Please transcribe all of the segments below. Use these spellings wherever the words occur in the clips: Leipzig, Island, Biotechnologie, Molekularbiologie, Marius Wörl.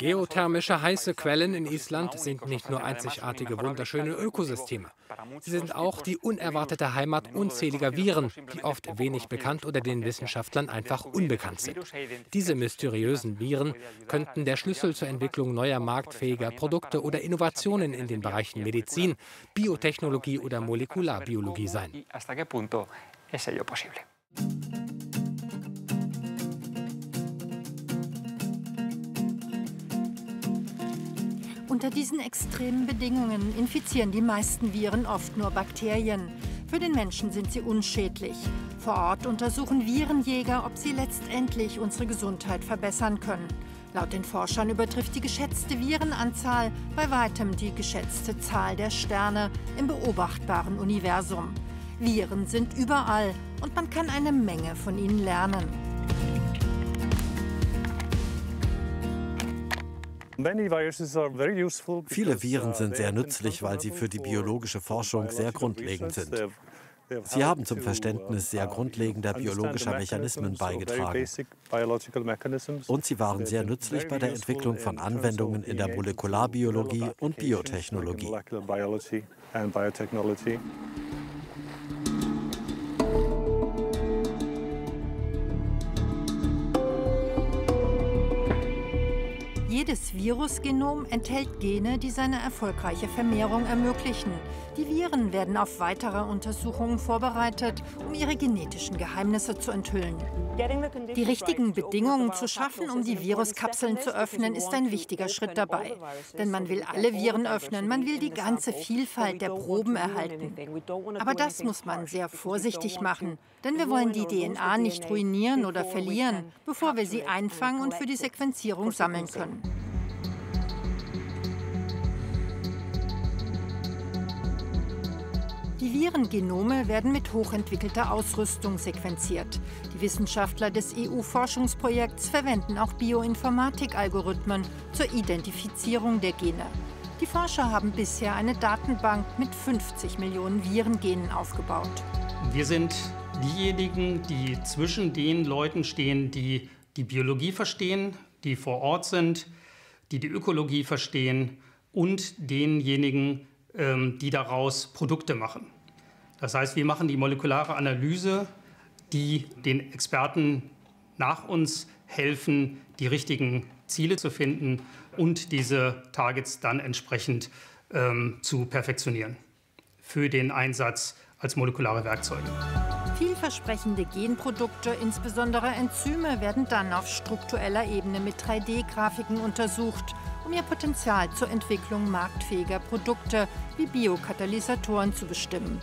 Geothermische heiße Quellen in Island sind nicht nur einzigartige, wunderschöne Ökosysteme. Sie sind auch die unerwartete Heimat unzähliger Viren, die oft wenig bekannt oder den Wissenschaftlern einfach unbekannt sind. Diese mysteriösen Viren könnten der Schlüssel zur Entwicklung neuer marktfähiger Produkte oder Innovationen in den Bereichen Medizin, Biotechnologie oder Molekularbiologie sein. Unter diesen extremen Bedingungen infizieren die meisten Viren oft nur Bakterien. Für den Menschen sind sie unschädlich. Vor Ort untersuchen Virenjäger, ob sie letztendlich unsere Gesundheit verbessern können. Laut den Forschern übertrifft die geschätzte Virenanzahl bei weitem die geschätzte Zahl der Sterne im beobachtbaren Universum. Viren sind überall und man kann eine Menge von ihnen lernen. Viele Viren sind sehr nützlich, weil sie für die biologische Forschung sehr grundlegend sind. Sie haben zum Verständnis sehr grundlegender biologischer Mechanismen beigetragen. Und sie waren sehr nützlich bei der Entwicklung von Anwendungen in der Molekularbiologie und Biotechnologie. Jedes Virusgenom enthält Gene, die seine erfolgreiche Vermehrung ermöglichen. Die Viren werden auf weitere Untersuchungen vorbereitet, um ihre genetischen Geheimnisse zu enthüllen. Die richtigen Bedingungen zu schaffen, um die Viruskapseln zu öffnen, ist ein wichtiger Schritt dabei. Denn man will alle Viren öffnen, man will die ganze Vielfalt der Proben erhalten. Aber das muss man sehr vorsichtig machen, denn wir wollen die DNA nicht ruinieren oder verlieren, bevor wir sie einfangen und für die Sequenzierung sammeln können. Die Virengenome werden mit hochentwickelter Ausrüstung sequenziert. Die Wissenschaftler des EU-Forschungsprojekts verwenden auch Bioinformatik-Algorithmen zur Identifizierung der Gene. Die Forscher haben bisher eine Datenbank mit 50 Millionen Virengenen aufgebaut. Wir sind diejenigen, die zwischen den Leuten stehen, die die Biologie verstehen, die vor Ort sind, die die Ökologie verstehen und denjenigen, die daraus Produkte machen. Das heißt, wir machen die molekulare Analyse, die den Experten nach uns helfen, die richtigen Ziele zu finden und diese Targets dann entsprechend zu perfektionieren für den Einsatz als molekulare Werkzeuge. Vielversprechende Genprodukte, insbesondere Enzyme, werden dann auf struktureller Ebene mit 3D-Grafiken untersucht, um ihr Potenzial zur Entwicklung marktfähiger Produkte wie Biokatalysatoren zu bestimmen.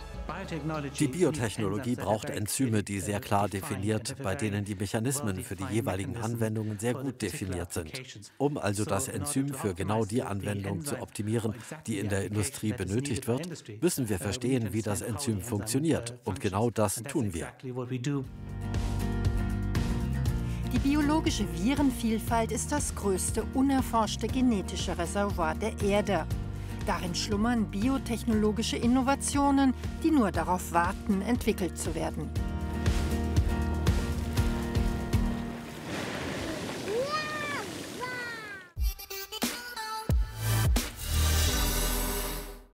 Die Biotechnologie braucht Enzyme, die sehr klar definiert, bei denen die Mechanismen für die jeweiligen Anwendungen sehr gut definiert sind, um also das Enzym für genau die Anwendung zu optimieren, die in der Industrie benötigt wird, müssen wir verstehen, wie das Enzym funktioniert. Und genau das tun wir. Die biologische Virenvielfalt ist das größte unerforschte genetische Reservoir der Erde. Darin schlummern biotechnologische Innovationen, die nur darauf warten, entwickelt zu werden.